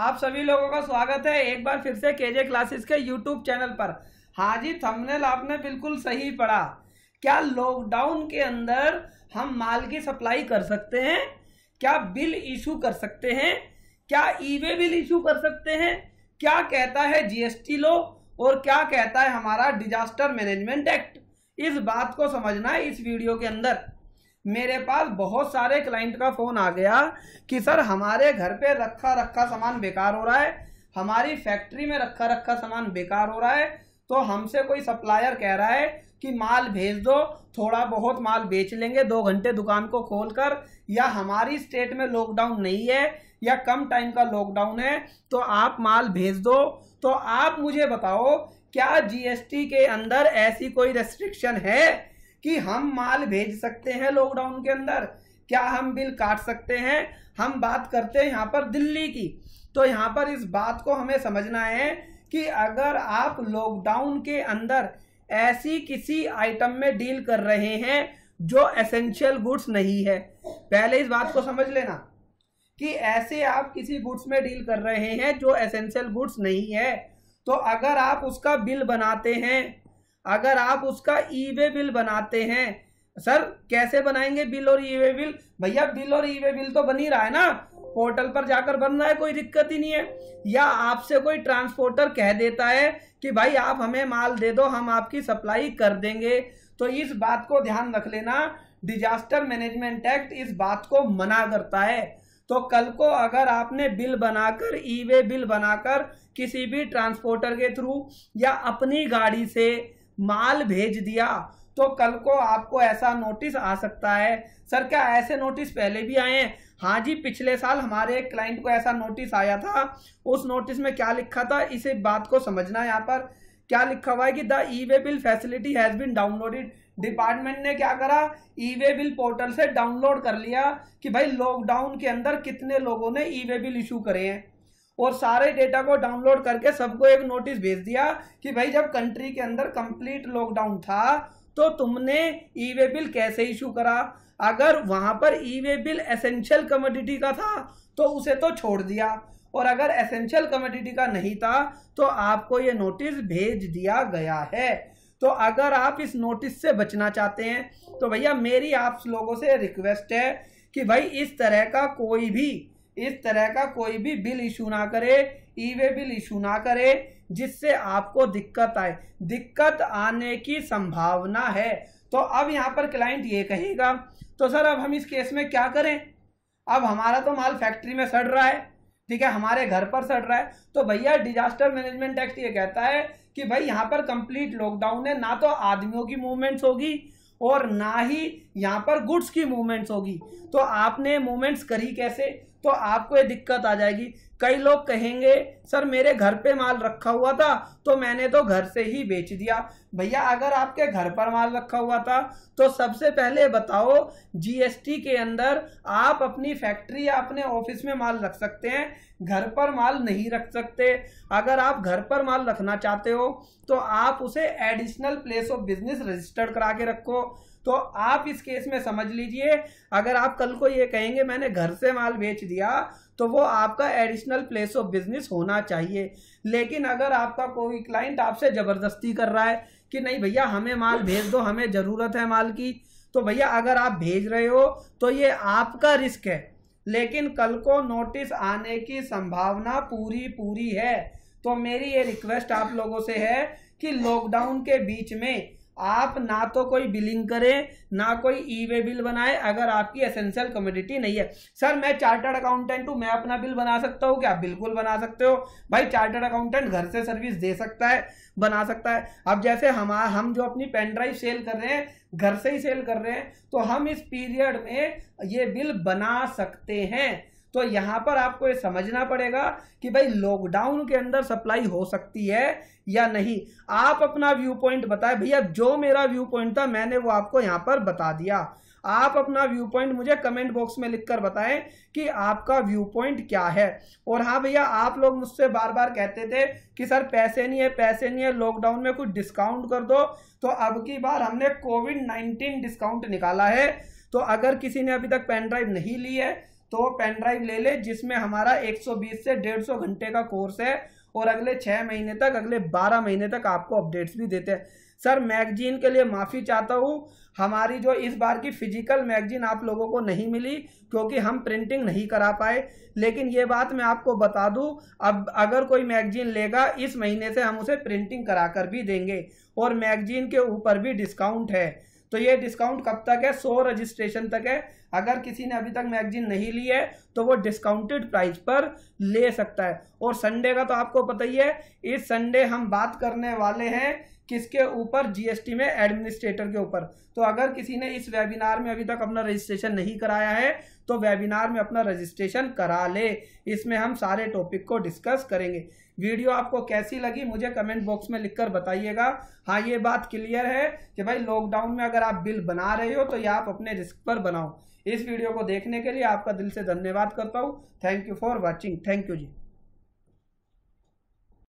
आप सभी लोगों का स्वागत है एक बार फिर से केजे क्लासेस के यूट्यूब चैनल पर। हाँ जी, थंबनेल आपने बिल्कुल सही पढ़ा। क्या लॉकडाउन के अंदर हम माल की सप्लाई कर सकते हैं? क्या बिल इशू कर सकते हैं? क्या ई-वे बिल इशू कर सकते हैं? क्या कहता है जीएसटी लॉ और क्या कहता है हमारा डिजास्टर मैनेजमेंट एक्ट, इस बात को समझना है इस वीडियो के अंदर। मेरे पास बहुत सारे क्लाइंट का फोन आ गया कि सर हमारे घर पे रखा सामान बेकार हो रहा है, हमारी फैक्ट्री में रखा सामान बेकार हो रहा है, तो हमसे कोई सप्लायर कह रहा है कि माल भेज दो, थोड़ा बहुत माल बेच लेंगे 2 घंटे दुकान को खोलकर, या हमारी स्टेट में लॉकडाउन नहीं है या कम टाइम का लॉकडाउन है तो आप माल भेज दो। तो आप मुझे बताओ, क्या जीएसटी के अंदर ऐसी कोई रेस्ट्रिक्शन है कि हम माल भेज सकते हैं लॉकडाउन के अंदर? क्या हम बिल काट सकते हैं? हम बात करते हैं यहाँ पर दिल्ली की, तो यहाँ पर इस बात को हमें समझना है कि अगर आप लॉकडाउन के अंदर ऐसी किसी आइटम में डील कर रहे हैं जो एसेंशियल गुड्स नहीं है, पहले इस बात को समझ लेना कि ऐसे आप किसी गुड्स में डील कर रहे हैं जो एसेंशियल गुड्स नहीं है, तो अगर आप उसका बिल बनाते हैं, अगर आप उसका ई-वे बिल बनाते हैं। सर कैसे बनाएंगे बिल और ई-वे बिल? भैया बिल और ई-वे बिल तो बन ही रहा है ना, पोर्टल पर जाकर बन रहा है, कोई दिक्कत ही नहीं है। या आपसे कोई ट्रांसपोर्टर कह देता है कि भाई आप हमें माल दे दो, हम आपकी सप्लाई कर देंगे। तो इस बात को ध्यान रख लेना, डिजास्टर मैनेजमेंट एक्ट इस बात को मना करता है। तो कल को अगर आपने बिल बनाकर, ई-वे बिल बनाकर किसी भी ट्रांसपोर्टर के थ्रू या अपनी गाड़ी से माल भेज दिया, तो कल को आपको ऐसा नोटिस आ सकता है। सर क्या ऐसे नोटिस पहले भी आए हैं? हाँ जी, पिछले साल हमारे एक क्लाइंट को ऐसा नोटिस आया था। उस नोटिस में क्या लिखा था, इस बात को समझना। यहाँ पर क्या लिखा हुआ है कि the e-way bill facility has been downloaded. Department ने क्या करा, ई-वे बिल पोर्टल से डाउनलोड कर लिया कि भाई लॉकडाउन के अंदर कितने लोगों ने ई-वे बिल इशू करे हैं, और सारे डेटा को डाउनलोड करके सबको एक नोटिस भेज दिया कि भाई जब कंट्री के अंदर कंप्लीट लॉकडाउन था तो तुमने ई-वे बिल कैसे इशू करा। अगर वहां पर ई-वे बिल एसेंशियल कमोडिटी का था तो उसे तो छोड़ दिया, और अगर एसेंशियल कमोडिटी का नहीं था तो आपको ये नोटिस भेज दिया गया है। तो अगर आप इस नोटिस से बचना चाहते हैं तो भैया मेरी आप लोगों से रिक्वेस्ट है कि भाई इस तरह का कोई भी बिल इशू ना करे, ई-वे बिल इशू ना करे, जिससे आपको दिक्कत आए, दिक्कत आने की संभावना है। तो अब यहाँ पर क्लाइंट ये कहेगा, तो सर अब हम इस केस में क्या करें? अब हमारा तो माल फैक्ट्री में सड़ रहा है, ठीक है, हमारे घर पर सड़ रहा है। तो भैया डिजास्टर मैनेजमेंट एक्ट ये कहता है कि भाई यहाँ पर कंप्लीट लॉकडाउन है, ना तो आदमियों की मूवमेंट्स होगी और ना ही यहाँ पर गुड्स की मूवमेंट्स होगी। तो आपने मूवमेंट्स करी कैसे, तो आपको ये दिक्कत आ जाएगी। कई लोग कहेंगे सर मेरे घर पे माल रखा हुआ था तो मैंने तो घर से ही बेच दिया। भैया अगर आपके घर पर माल रखा हुआ था तो सबसे पहले बताओ, जीएसटी के अंदर आप अपनी फैक्ट्री या अपने ऑफिस में माल रख सकते हैं, घर पर माल नहीं रख सकते। अगर आप घर पर माल रखना चाहते हो तो आप उसे additional place of business registered करा के रखो। तो आप इस केस में समझ लीजिए, अगर आप कल को ये कहेंगे मैंने घर से माल बेच दिया तो वो आपका एडिशनल प्लेस ऑफ बिजनेस होना चाहिए। लेकिन अगर आपका कोई क्लाइंट आपसे ज़बरदस्ती कर रहा है कि नहीं भैया हमें माल भेज दो, हमें ज़रूरत है माल की, तो भैया अगर आप भेज रहे हो तो ये आपका रिस्क है, लेकिन कल को नोटिस आने की संभावना पूरी है। तो मेरी ये रिक्वेस्ट आप लोगों से है कि लॉकडाउन के बीच में आप ना तो कोई बिलिंग करें, ना कोई ई-वे बिल बनाए अगर आपकी एसेंशियल कमोडिटी नहीं है। सर मैं चार्टर्ड अकाउंटेंट हूँ, मैं अपना बिल बना सकता हूँ क्या? बिल्कुल बना सकते हो भाई, चार्टर्ड अकाउंटेंट घर से सर्विस दे सकता है, बना सकता है। अब जैसे हम जो अपनी पेन ड्राइव सेल कर रहे हैं, घर से ही सेल कर रहे हैं, तो हम इस पीरियड में ये बिल बना सकते हैं। तो यहाँ पर आपको ये समझना पड़ेगा कि भाई लॉकडाउन के अंदर सप्लाई हो सकती है या नहीं। आप अपना व्यू पॉइंट बताएं। भैया जो मेरा व्यू पॉइंट था मैंने वो आपको यहाँ पर बता दिया। आप अपना व्यू पॉइंट मुझे कमेंट बॉक्स में लिखकर बताएं कि आपका व्यू पॉइंट क्या है। और हाँ भैया, आप लोग मुझसे बार बार कहते थे कि सर पैसे नहीं है, लॉकडाउन में कुछ डिस्काउंट कर दो। तो अब की बार हमने कोविड-19 डिस्काउंट निकाला है। तो अगर किसी ने अभी तक पेन ड्राइव नहीं ली है तो पेन ड्राइव ले ले जिसमें हमारा 120 से 150 घंटे का कोर्स है और अगले 6 महीने तक, अगले 12 महीने तक आपको अपडेट्स भी देते हैं। सर मैगजीन के लिए माफ़ी चाहता हूँ, हमारी जो इस बार की फिजिकल मैगजीन आप लोगों को नहीं मिली क्योंकि हम प्रिंटिंग नहीं करा पाए, लेकिन ये बात मैं आपको बता दूँ, अब अगर कोई मैगजीन लेगा इस महीने से हम उसे प्रिंटिंग करा कर भी देंगे और मैगजीन के ऊपर भी डिस्काउंट है। तो ये डिस्काउंट कब तक है? 100 रजिस्ट्रेशन तक है। अगर किसी ने अभी तक मैगजीन नहीं ली है तो वो डिस्काउंटेड प्राइस पर ले सकता है। और संडे का तो आपको पता ही है, इस संडे हम बात करने वाले हैं किसके ऊपर? जीएसटी में एडमिनिस्ट्रेटर के ऊपर। तो अगर किसी ने इस वेबिनार में अभी तक अपना रजिस्ट्रेशन नहीं कराया है तो वेबिनार में अपना रजिस्ट्रेशन करा ले, इसमें हम सारे टॉपिक को डिस्कस करेंगे। वीडियो आपको कैसी लगी मुझे कमेंट बॉक्स में लिखकर बताइएगा। हाँ, ये बात क्लियर है कि भाई लॉकडाउन में अगर आप बिल बना रहे हो तो ये आप अपने रिस्क पर बनाओ। इस वीडियो को देखने के लिए आपका दिल से धन्यवाद करता हूँ। Thank you for watching. Thank you ji.